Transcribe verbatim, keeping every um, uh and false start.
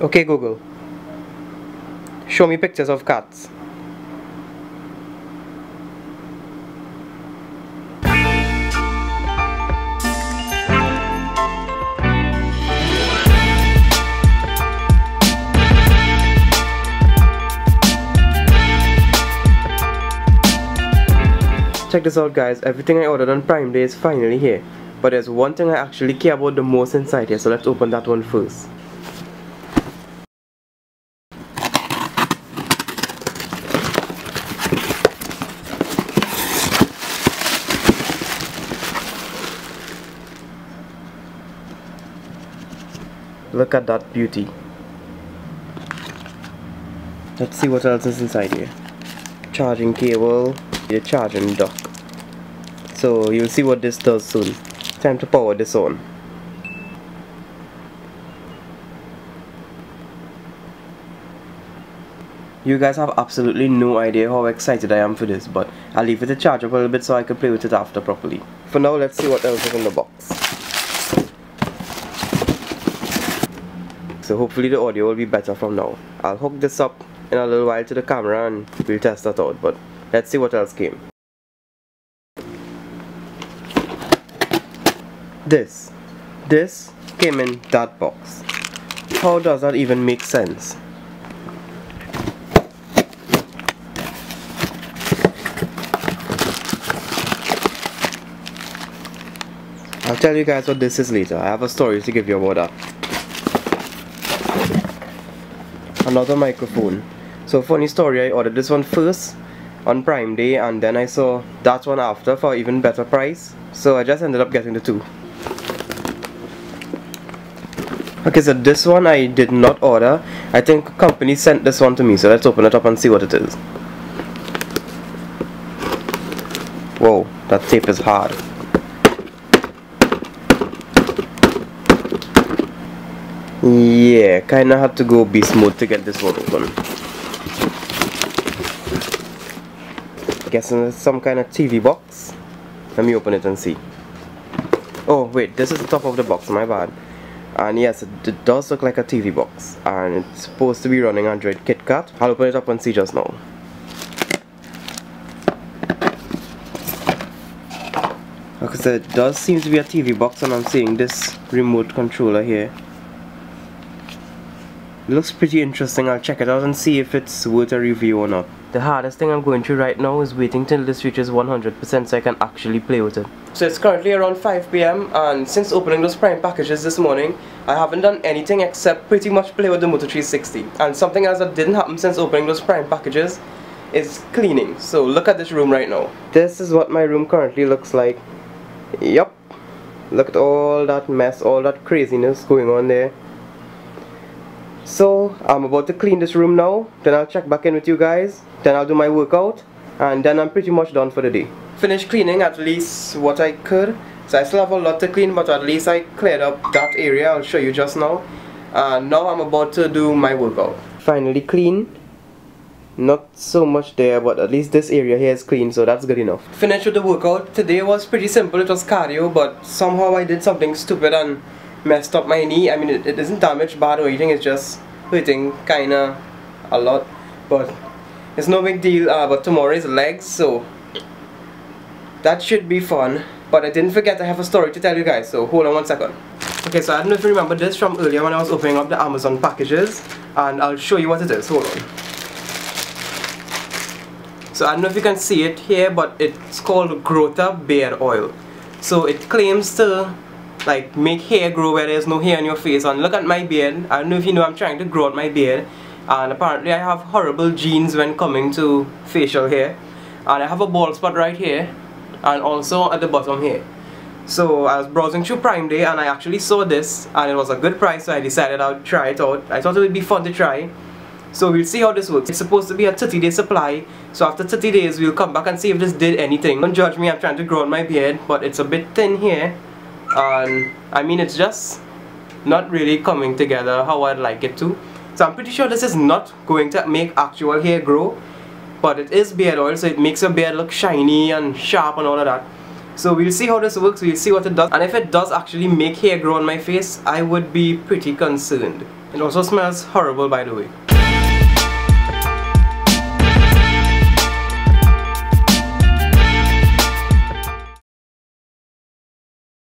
Okay Google, show me pictures of cats. Check this out guys, everything I ordered on Prime Day is finally here. But there's one thing I actually care about the most inside here, so let's open that one first. Look at that beauty. Let's see what else is inside here. Charging cable, your charging dock. So you'll see what this does soon. Time to power this on. You guys have absolutely no idea how excited I am for this, but I'll leave it to charge up a little bit so I can play with it after properly. For now, let's see what else is in the box. So hopefully the audio will be better from now. I'll hook this up in a little while to the camera and we'll test that out, but let's see what else came. This. This came in that box. How does that even make sense? I'll tell you guys what this is later. I have a story to give you about that. Another microphone. So funny story, I ordered this one first on Prime Day and then I saw that one after for even better price, so I just ended up getting the two. Okay, so this one I did not order. I think company sent this one to me, so let's open it up and see what it is. Whoa, that tape is hard. Yeah, kinda had to go beast mode to get this one open. Guessing it's some kind of T V box. Let me open it and see. Oh wait, this is the top of the box, my bad. And yes, it, it does look like a T V box. And it's supposed to be running Android KitKat. I'll open it up and see just now. Okay, so it does seem to be a T V box and I'm seeing this remote controller here. Looks pretty interesting. I'll check it out and see if it's worth a review or not. The hardest thing I'm going through right now is waiting till this reaches one hundred percent so I can actually play with it. So it's currently around five p m and since opening those Prime packages this morning, I haven't done anything except pretty much play with the Moto three sixty. And something else that didn't happen since opening those Prime packages is cleaning. So look at this room right now. This is what my room currently looks like. Yup. Look at all that mess, all that craziness going on there. So I'm about to clean this room now, then I'll check back in with you guys, then I'll do my workout, and then I'm pretty much done for the day. Finished cleaning at least what I could, so I still have a lot to clean, but at least I cleared up that area. I'll show you just now, and uh, now I'm about to do my workout. Finally clean, not so much there, but at least this area here is clean, so that's good enough. Finished with the workout. Today was pretty simple, it was cardio, but somehow I did something stupid and messed up my knee. I mean, it, it isn't damaged bad or anything, it's just hurting kinda a lot, but it's no big deal. Uh, but tomorrow is legs, so that should be fun. But I didn't forget, I have a story to tell you guys, so hold on one second. Okay, so I don't know if you remember this from earlier when I was opening up the Amazon packages, and I'll show you what it is. Hold on. So I don't know if you can see it here, but it's called Growther Beard Oil. So it claims to like make hair grow where there's no hair on your face, and look at my beard. I don't know if you know, I'm trying to grow out my beard, and apparently I have horrible genes when coming to facial hair, and I have a bald spot right here and also at the bottom here. So I was browsing through Prime Day and I actually saw this and it was a good price, so I decided I'd try it out. I thought it would be fun to try, so we'll see how this works. It's supposed to be a thirty day supply, so after thirty days we'll come back and see if this did anything. Don't judge me, I'm trying to grow out my beard, but it's a bit thin here. And I mean, it's just not really coming together how I'd like it to. So I'm pretty sure this is not going to make actual hair grow, but it is beard oil, so it makes your beard look shiny and sharp and all of that. So we'll see how this works, we'll see what it does, and if it does actually make hair grow on my face, I would be pretty concerned. It also smells horrible, by the way.